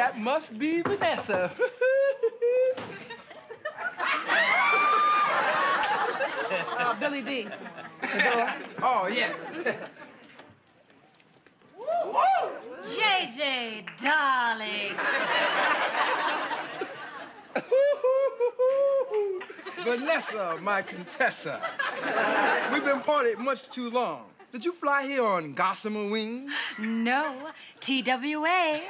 That must be Vanessa. Billy D. Oh, yes. Woo! J.J., darling. Vanessa, my contessa. We've been parted much too long. Did you fly here on gossamer wings? No, TWA.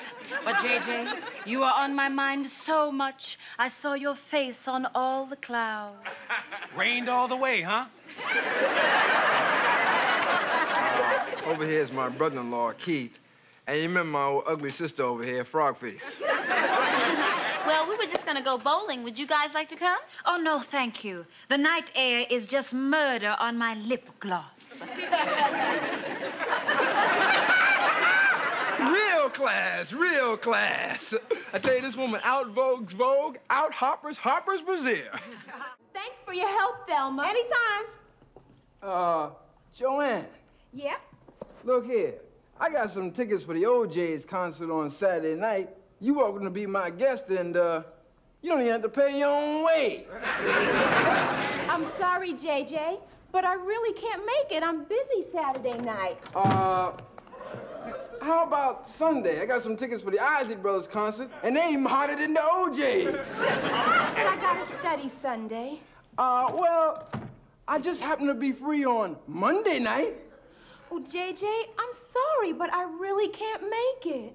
But, J.J., you are on my mind so much, I saw your face on all the clouds. Rained all the way, huh? Over here is my brother-in-law, Keith. And you remember my old ugly sister over here, Frogface. Well, we were just gonna go bowling. Would you guys like to come? Oh, no, thank you. The night air is just murder on my lip gloss. Real class, real class. I tell you, this woman out-vogues Vogue, out-hoppers, hoppers Brazil. Thanks for your help, Thelma. Anytime. Joanne. Yeah? Look here. I got some tickets for the O'Jays concert on Saturday night. You're welcome to be my guest, and you don't even have to pay your own way. I'm sorry, J.J., but I really can't make it. I'm busy Saturday night. How about Sunday? I got some tickets for the Isley Brothers concert, and they even hotter than the O'Jays. But I gotta study Sunday. Well, I just happen to be free on Monday night. Oh, J.J., I'm sorry, but I really can't make it.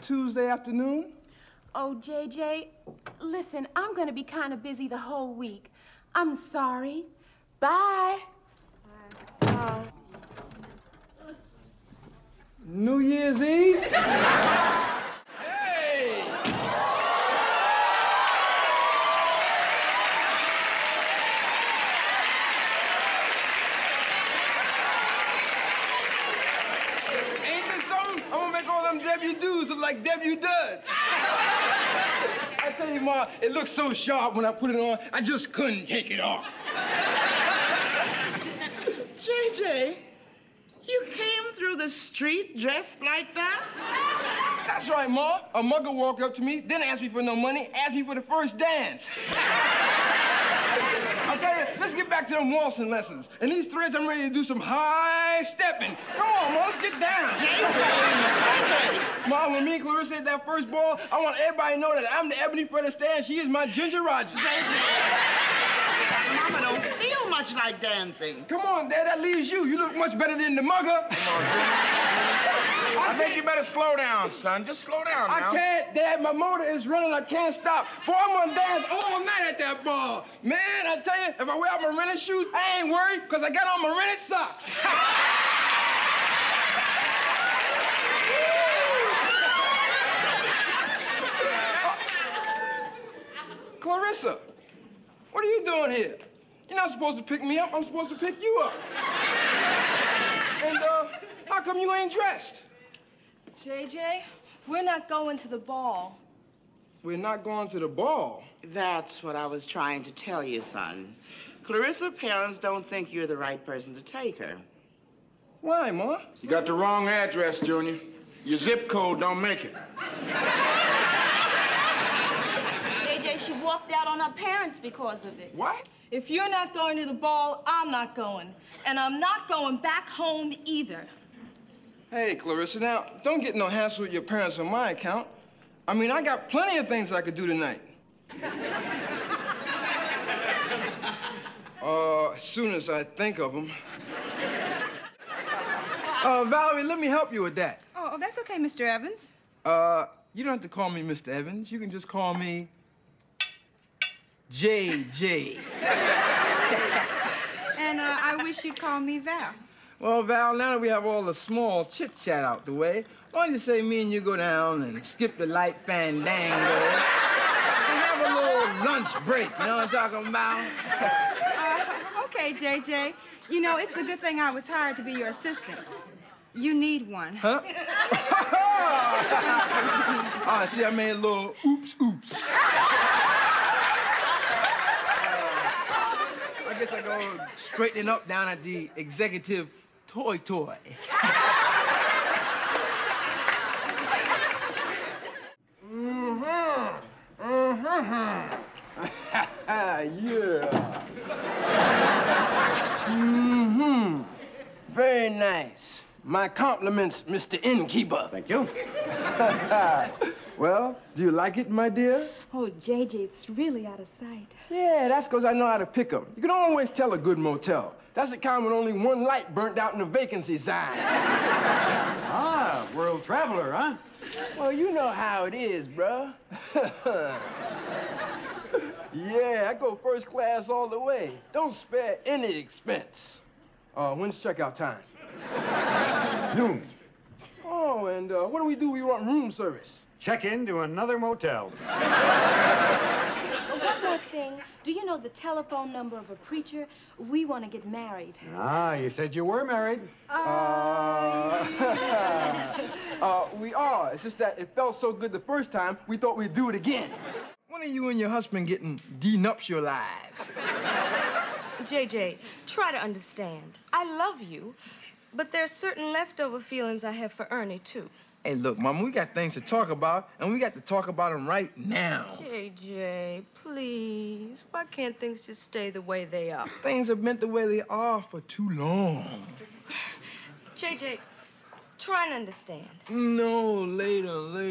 Tuesday afternoon? Oh, J.J., listen, I'm gonna be kind of busy the whole week. I'm sorry. Bye. New Year's Eve? Hey! Ain't this something? I'm gonna make all them W dudes look like W duds. I tell you, Ma, it looks so sharp when I put it on, I just couldn't take it off. J.J., you came through the street dressed like that? That's right, Ma. A mugger walked up to me, didn't ask me for no money, asked me for the first dance. I tell you, let's get back to them waltzing lessons. And these threads, I'm ready to do some high stepping. Come on, Ma, let's get down. J.J., J.J. Ma, when me and Clarissa hit that first ball, I want everybody to know that I'm the Ebony Fred Astaire and she is my Ginger Rogers. J.J. Mama don't feel much like dancing. Come on, Dad, that leaves you. You look much better than the mugger. Come on, J.J. I think you better slow down, son. Just slow down now. I can't, Dad. My motor is running. I can't stop. Boy, I'm gonna dance all night at that ball. Man, I tell you, if I wear out my rented shoes, I ain't worried, because I got on my rented socks. Clarissa, what are you doing here? You're not supposed to pick me up. I'm supposed to pick you up. And, how come you ain't dressed? J.J., we're not going to the ball. We're not going to the ball? That's what I was trying to tell you, son. Clarissa's parents don't think you're the right person to take her. Why, Ma? You got the wrong address, Junior. Your zip code don't make it. J.J., she walked out on her parents because of it. What? If you're not going to the ball, I'm not going. And I'm not going back home either. Hey, Clarissa, now, don't get no hassle with your parents on my account. I mean, I got plenty of things I could do tonight. As soon as I think of them. Valerie, let me help you with that. Oh, that's okay, Mr. Evans. You don't have to call me Mr. Evans. You can just call me J.J. And I wish you'd call me Val. Well, Val, now that we have all the small chit-chat out the way, why don't you say me and you go down and skip the light fandango and have a little lunch break? You know what I'm talking about? Okay, J.J. You know, it's a good thing I was hired to be your assistant. You need one. Huh? Oh, see, I made a little oops, oops. I guess I go straightening up down at the executive toy. My compliments, Mr. Innkeeper. Thank you. Well, do you like it, my dear? Oh, J.J., it's really out of sight. Yeah, that's because I know how to pick 'em. You can always tell a good motel. That's the kind when only one light burnt out in the vacancy sign. Ah, world traveler, huh? Well, you know how it is, bruh. Yeah, I go first class all the way. Don't spare any expense. When's checkout time? Noon. Oh, and what do? We want room service. Check in to another motel. One more thing. Do you know the telephone number of a preacher? We want to get married. Ah, you said you were married. We are. It's just that it felt so good the first time, we thought we'd do it again. When are you and your husband getting denuptialized? J.J., try to understand. I love you, but there are certain leftover feelings I have for Ernie, too. Hey, look, Mama, we got things to talk about, and we got to talk about them right now. J.J., please. Why can't things just stay the way they are? Things have been the way they are for too long. J.J., try and understand. No, later. Look at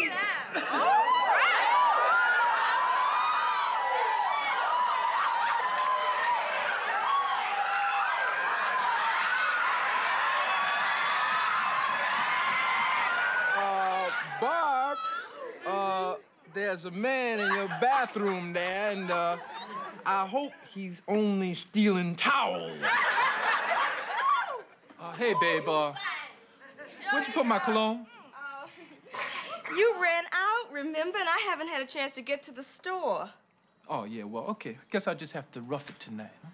that. Barb, there's a man in your bathroom there, and I hope he's only stealing towels. Hey, babe, where'd you put my cologne? You ran out, remember? And I haven't had a chance to get to the store. Oh, yeah, well, okay. Guess I'll just have to rough it tonight, huh?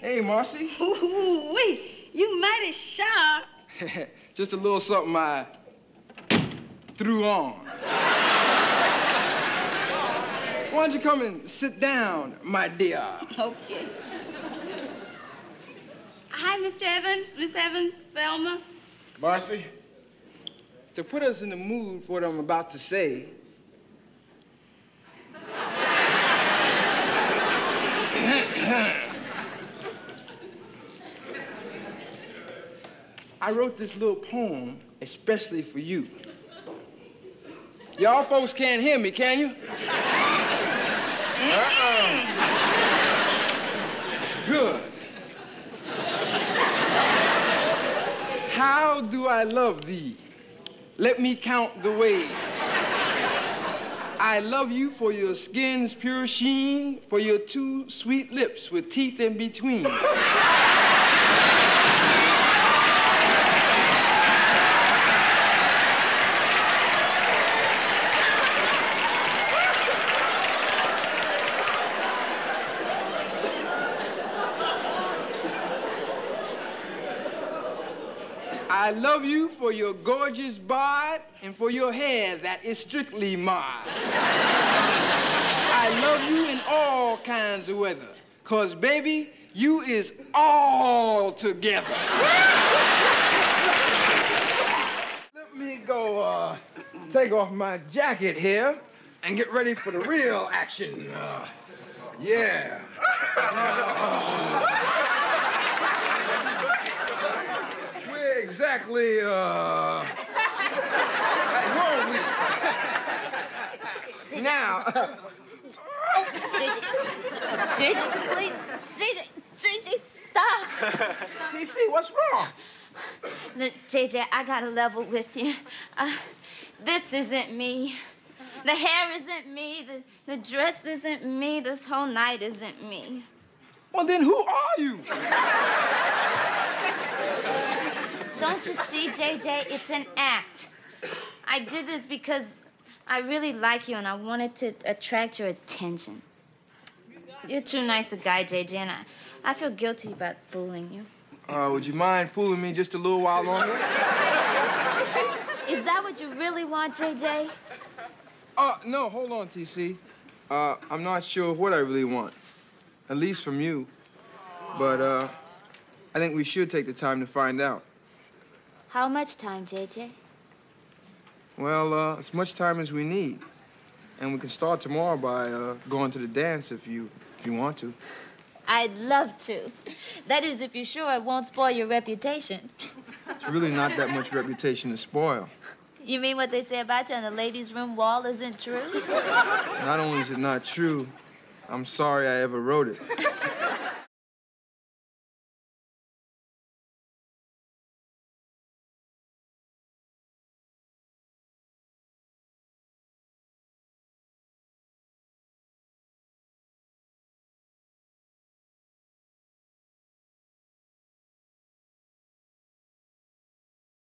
Hey, Marcy. Ooh, wait, you mighty sharp. Just a little something I threw on. Why don't you come and sit down, my dear? Okay. Hi, Mr. Evans, Miss Evans, Thelma. Marcy, to put us in the mood for what I'm about to say, I wrote this little poem especially for you. Y'all folks can't hear me, can you? Good. How do I love thee? Let me count the ways. I love you for your skin's pure sheen, for your two sweet lips with teeth in between. I love you for your gorgeous bod and for your hair that is strictly marred. I love you in all kinds of weather, 'cause, baby, you is all together. Let me go take off my jacket here and get ready for the real action. Yeah. Exactly, Now... Oh, J.J., please. J.J., stop. T.C., what's wrong? Look, J.J., I gotta level with you. This isn't me. The hair isn't me. The dress isn't me. This whole night isn't me. Well, then who are you? Don't you see, J.J., it's an act. I did this because I really like you and I wanted to attract your attention. You're too nice a guy, J.J., and I feel guilty about fooling you. Would you mind fooling me just a little while longer? Is that what you really want, J.J.? No, hold on, T.C. I'm not sure what I really want, at least from you. But I think we should take the time to find out. How much time, J.J.? Well, as much time as we need. And we can start tomorrow by going to the dance if you want to. I'd love to. That is, if you're sure it won't spoil your reputation. It's really not that much reputation to spoil. You mean what they say about you on the ladies' room wall isn't true? Not only is it not true, I'm sorry I ever wrote it.